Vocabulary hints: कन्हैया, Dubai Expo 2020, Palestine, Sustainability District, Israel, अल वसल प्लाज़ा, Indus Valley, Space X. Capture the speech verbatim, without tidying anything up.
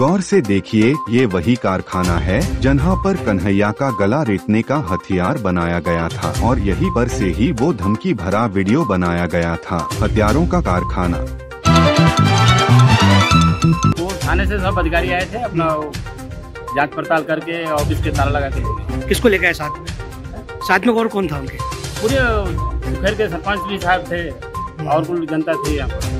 गौर से देखिए, ये वही कारखाना है जहाँ पर कन्हैया का गला रेतने का हथियार बनाया गया था और यहीं पर से ही वो धमकी भरा वीडियो बनाया गया था। हथियारों का कारखाना। तो थाने से सब अधिकारी आए थे, अपना जांच पड़ताल करके ऑफिस के ताला लगा के। किसको लेके आए साथ में? साथ में और कौन था उनके? पूरे घर के सरपंच भी साहब थे और कुल जनता थी यहाँ।